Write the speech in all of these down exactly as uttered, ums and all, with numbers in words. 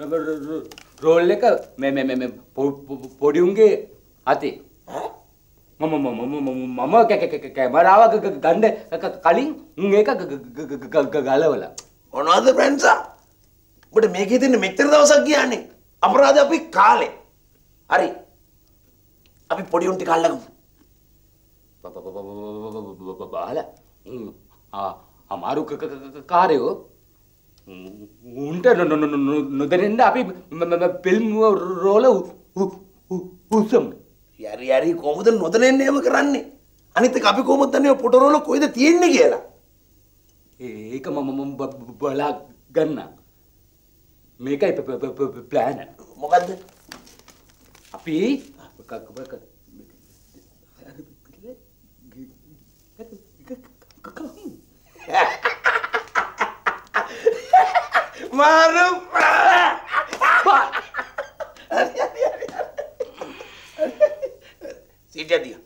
Role लेकर मैं मैं मैं मैं पोडियम के आते मम्मा मम्मा मम्मा क्या क्या क्या कैमरा आवा गंदे कालिंग एक का गाला वाला और ना तो फ्रेंड्स आ बट मैं कहती हूँ मित्र दावसा की आने अपराध अभी काले अरे अभी पोडियम टिकाल लगा बाला आ हमारू कहाँ रहे हो उन्हें no no no no no दरिंदे आप ही फिल्म रोल उसम यारी यारी कोमत नो दरिंदे हम कराने अनेक काफी कोमत ने फोटो रोल कोई तो तीन नहीं किया ला एक मम्मा मम्मा बड़ा गन्ना मेरा ही प्लान है मुकद्दर आप ही मारू सीटा दिया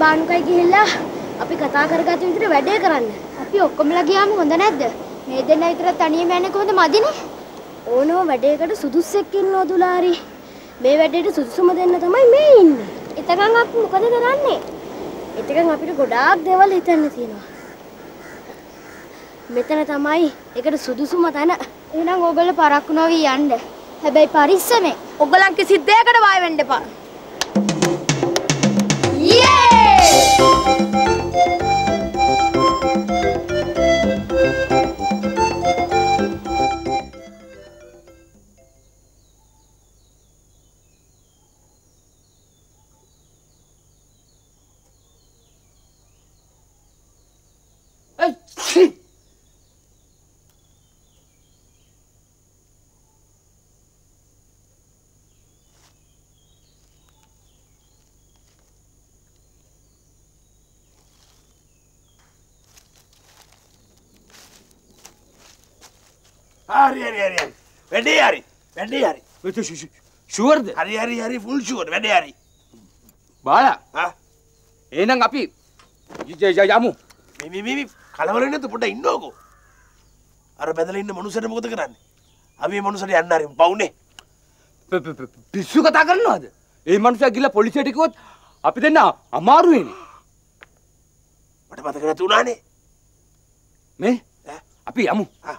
बानुकाई की हिला अभी कथा कर गए तो इतने वैडे कराने अभी ओक्कम लगी हम होंदा ना इधर मैं इधर ना इतना तनिये मैंने को तो मादी ने ओनो वैडे का तो सुधुष्य किन्नो दुलारी मैं वैडे तो सुधुष्य मदन ना तो मैं मैं इन इतना आप मुकदे कराने इतना आप इधर गोड़ाग देवल इतना थी ना मैं इतना तो मैं एक तो सुधुष्य मताना इन्हें ओगले पाराकुना भी आंडे है भाई पारिस में ओगला किसी दे कर बाय वंडे पा हरी हरी हरी हरी वैडी हरी वैडी हरी वो तो शुगर दे हरी हरी हरी फुल शुगर वैडी हरी बाला हाँ ये नंग आपी ये जा जामू मी मी मी मी खालावरे ने तो पढ़ा इन्नो को अरे बैठले इन्ने मनुष्य ने मुकद कराने अभी मनुष्य ने अन्ना रे बाउने पिसू का ताकत ना आते ये मनुष्य गिला पुलिस टिको आप इधर ना हमारू ही बट बात करना तू ना ने मैं आपी जामू हाँ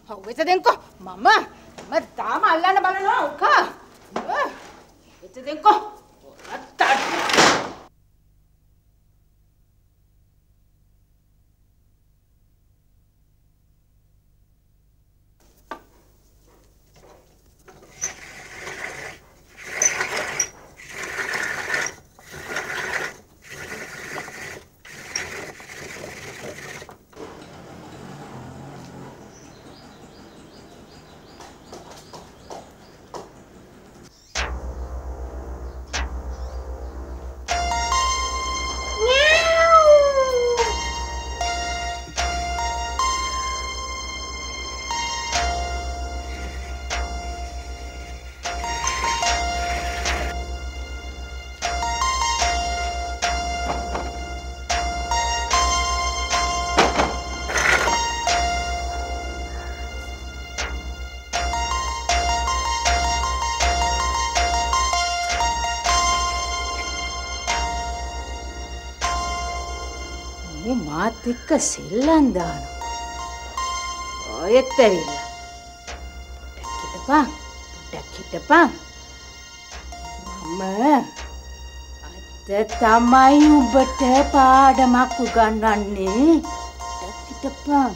वैसे देखो मामा मत ताम अल्लाह ने बाला ना उखा वैसे देखो मातिक सिल्लंदान It terrible. Duck it upon, Mamma. At the time, but a part of Makuganani. Duck it upon.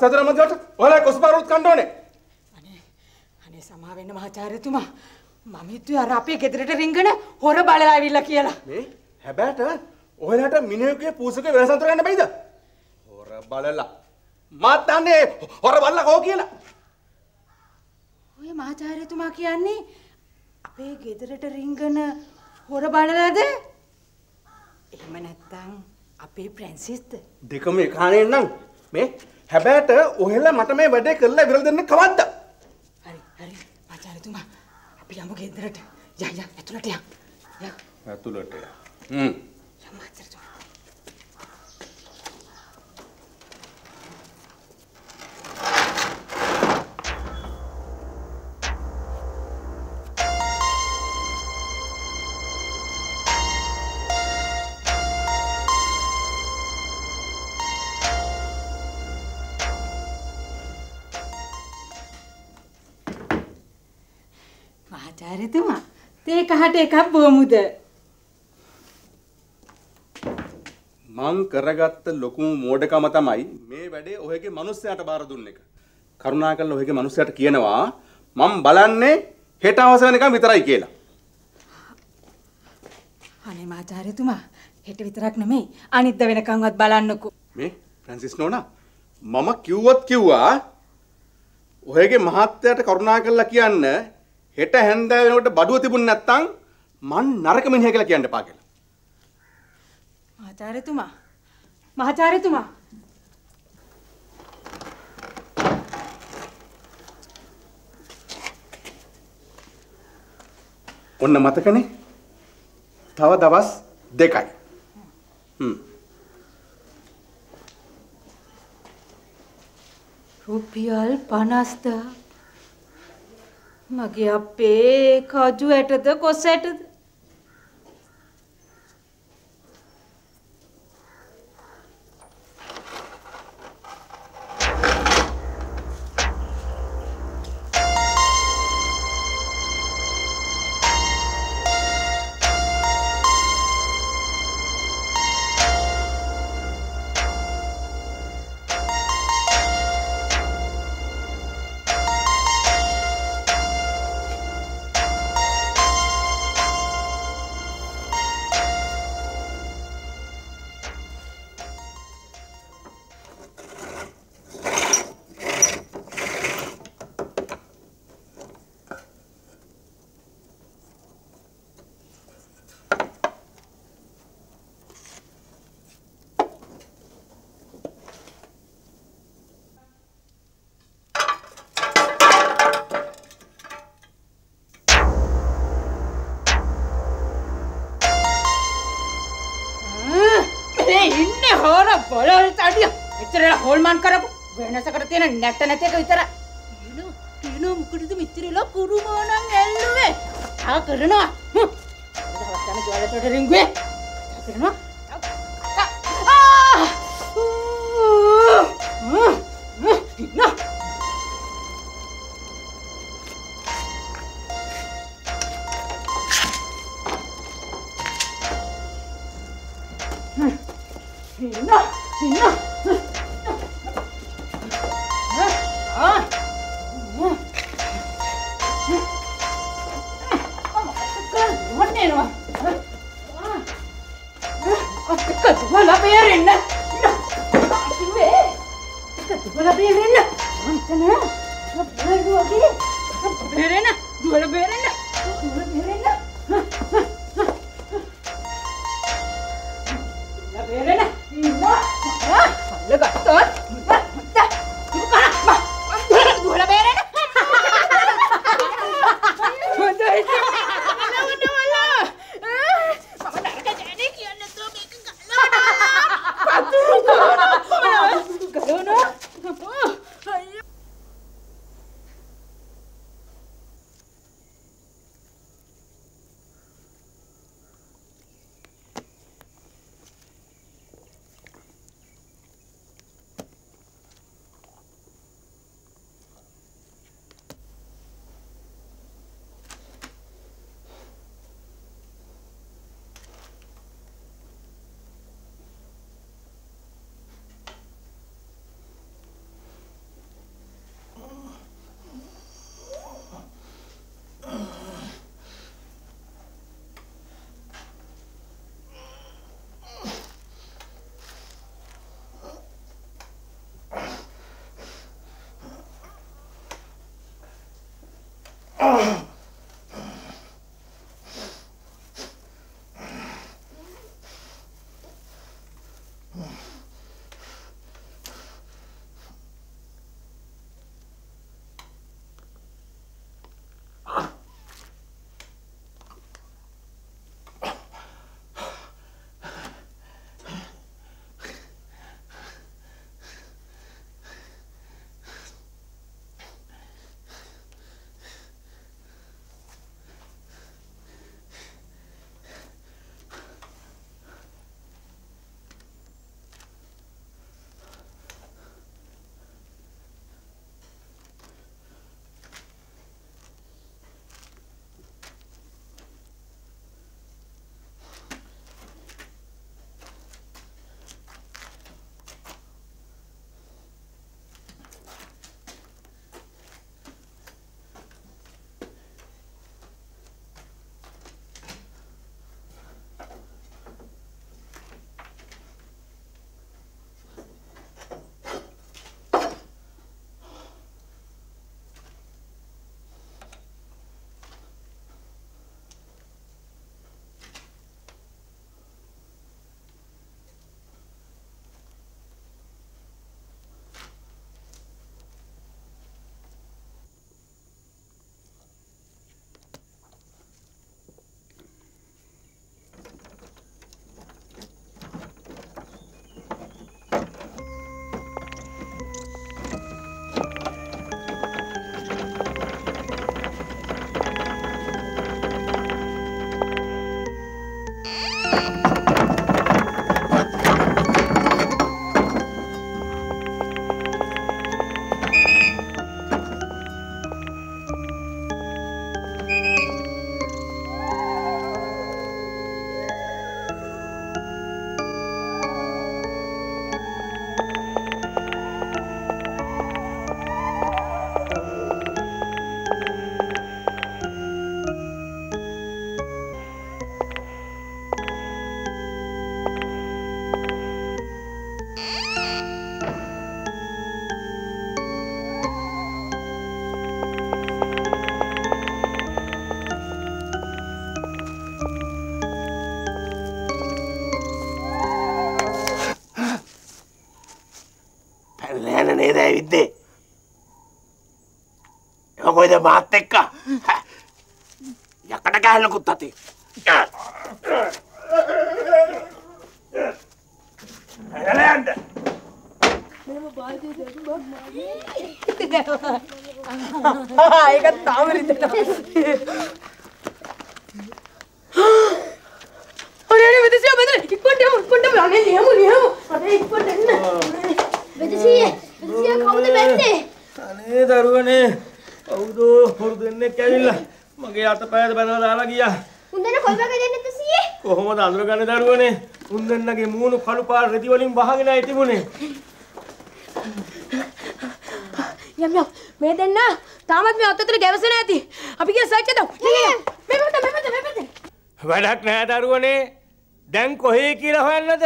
Or I Cosparut Candone. And somehow in Matarituma, Mammy to a rapid get rid of Ringana, or a ballet will like yellow. Eh? A better or at a miniature Pusuka Vesatra and a beta or a balella Matane or a balla hokilla. We Mataritumaki, we get rid of Ringana or a ballet there. Emanatang, a pay princess. They come a cannon, eh? හැබැයි ඔහෙලා මට මේ වැඩේ කරලා ඉවර දෙන්න කවද්ද? හරි හරි මචාරිතුමා අපි යමු ගෙදරට. යා යා ඇතුළට යා. යා ඇතුළට යා. හ්ම්. යමු මචාරිතුමා. මහාචාර්යතුමා තේ කහට එකක් බොමුද මං කරගත්ත ලොකුම මෝඩකම තමයි මේ වැඩේ ඔහෙගේ මිනිස්සයාට බාර දුන්න එක. කරුණාකරලා ඔහෙගේ මිනිස්සයාට කියනවා මම බලන්නේ හෙට අවසන් වෙනකම් විතරයි කියලා. අනේ මහාචාර්යතුමා හෙට විතරක් නෙමෙයි අනිද්දා වෙනකම්වත් බලන්නකෝ. මේ ෆ්‍රැන්සිස් නෝනා මම කිව්වත් කිව්වා ඔහෙගේ මහත්තයාට කරුණාකරලා කියන්න හෙට හැන්දෑ වෙනකොට බඩුව තිබුණ නැත්නම් මං නරක මිනිහා කියලා කියන්න එපා කියලා. මහාචාර්යතුමා මහාචාර්යතුමා ඔන්න මතකනේ තව දවස් දෙකයි. හ්ම්. රුපියල් පනස් මගේ අපේ කජු ඇටද කොස් ඇටද Holman Karab, when a secretary and Natanaka, you know, you know, could the mystery look good on and how could not? Mama, darling, I can't で思い出回ってっか。やっかなか腹くったって。වැඩක් නෑ දරුවනේ. දැන් කොහේ කියලා හොයන්නද?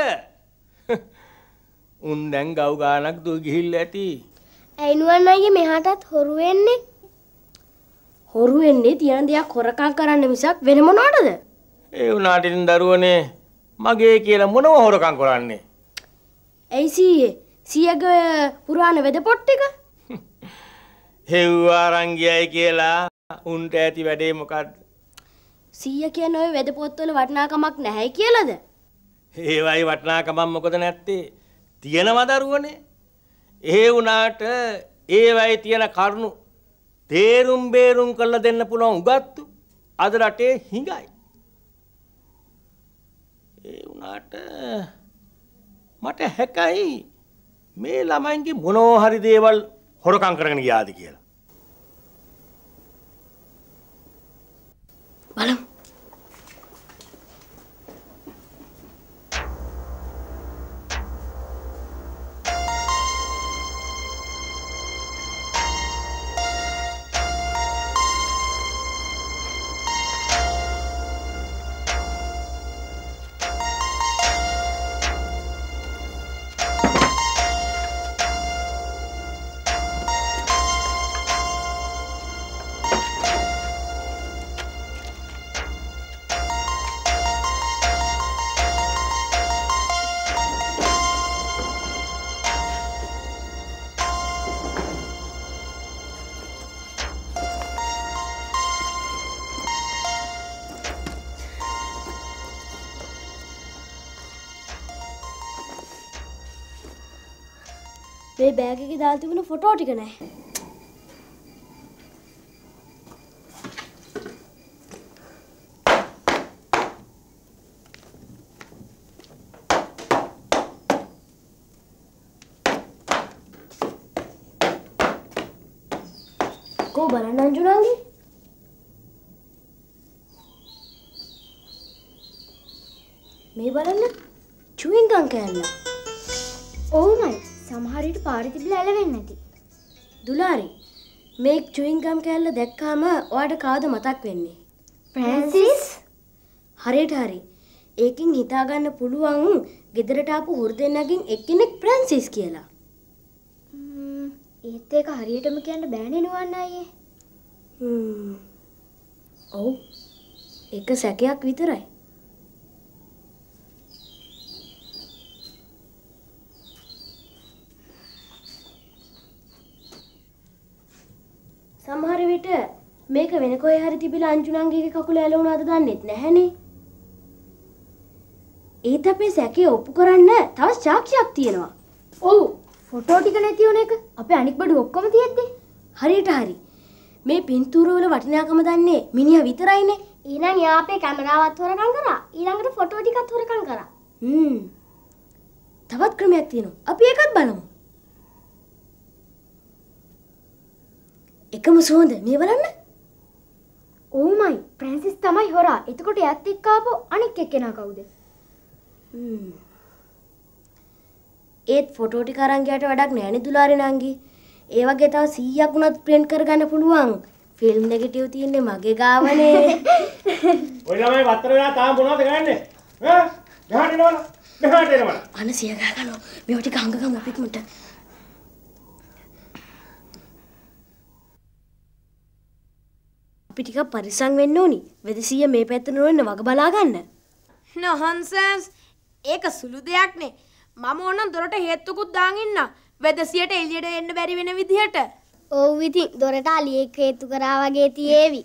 උන් දැන් ගව් ගානක් දුර ගිහිල්ලා ඇති. ඇයි නුවන් අයියේ මෙහාටත් හොරු වෙන්නේ? හොරු වෙන්නේ තියන දෙයක් හොරකම් කරන්න මිසක් වෙන මොනවටද? ඒ උනාට ඉතින් දරුවනේ මගේ කියලා මොනව හොරකම් කරන්නේ? ඇයි සීයේ? සීයාගේ පුරාණ වෙද පොට් එක? හෙව්වා රංගියයි කියලා උන්ට ඇති වැඩේ මොකක්ද? සීයා කියන ඔය වෙද පොත්වල වටිනාකමක් නැහැ කියලාද? ඒවයි වටිනාකමක් මොකද නැත්තේ? තියනවා දරුවනේ. ඒ වුණාට ඒවයි තියන කරුණු තේරුම් බේරුම් කරලා දෙන්න පුළුවන් උගත්තු අද රටේ හිඟයි. ඒ වුණාට මට හැකයි මේ ළමයින්ගේ මොනවා හරි දේවල් හොරකම් කරගෙන ගියාද කියලා. බලමු. මේ බෑග් එකේ දාලා තිබුණ ෆොටෝ ටික නෑ. කො බලන්න අංජුනාගේ. මේ බලන්න චුයින් ගම් කෑල්ල. ඕමයි. සමහරවිට පාරේ තිබිලා ඇලවෙන්නේ නැති. දුලාරි මේ චුයින් ගම් කෑල්ල දැක්කාම ඔයාට කවුද මතක් වෙන්නේ? ෆ්‍රැන්සිස්. හරියට හරි. ඒකෙන් හිතාගන්න පුළුවන් ගෙදරට ආපු හුරුදෙන්නගෙන් එක්කෙනෙක් ෆ්‍රැන්සිස් කියලා. ම්ම් ඒත් ඒක හරියටම කියන්න බෑනේ නුවන් අයියේ. ම්ම් ඔව්. එක සැකයක් විතරයි. සමහර විට මේක වෙන කොහේ හරි තිබිලා අංජුණංගීගේ කකුල ඇලුණාද දන්නෙත් නැහනේ. ඒත් අපේ සැකේ ඔප්පු කරන්න තව සාක්ෂියක් තියෙනවා. ඔව් ෆොටෝ ටික නැති වුණ එක අපේ අනික් බඩු ඔක්කොම තියෙද්දි. හරියට හරි. මේ පින්තූර වල වටිනාකම දන්නේ මිනිහා විතරයිනේ. ඊළඟ යා අපේ කැමරාවත් හොරකම් කරා. ඊළඟට ෆොටෝ ටිකත් හොරකම් කරා. හ්ම්. තවත් ක්‍රමයක් තියෙනවා. අපි ඒකත් බලමු. එකම සුවඳ මේ බලන්න. ඕමයි ෆ්‍රැන්සිස් තමයි හොරා. එතකොට එයත් එක්ක ආපෝ අනික් එක්කෙනා කවුද? හ්ම්. ඒත් ෆොටෝ ටික අරන් ගියට වැඩක් නෑ නේ දුලාරි නංගි. ඒ වගේ තව සීයක් උනත් print කරගන්න පුළුවන්. ෆිල්ම් නෙගටිව් තියෙන්නේ මගේ ගාවනේ. ඔය ළමයි වත්තර වෙලා තාම මොනවද ගන්නේ? ඈ? ගහන්න එනවල. ගහන්න එනවල. අනේ සිය ගහ ගන්නවා. මේ ටික අංගගම් අපිට මුට. අපි ටිකක් පරිස්සම් වෙන්න ඕනි. වෙදසිය මේ පැත්තට නොවෙන්න වග බලා ගන්න. නොහොන්සස්. ඒක සුළු දෙයක් නේ. මම ඕනම් දොරට හේත්තුකුත් දාන් ඉන්නා. වැද සියට එළියට එන්න බැරි වෙන විදිහට. ඔව් ඉතින් දොරට අලියෙක් හේතු කරා වගේ තියේවි.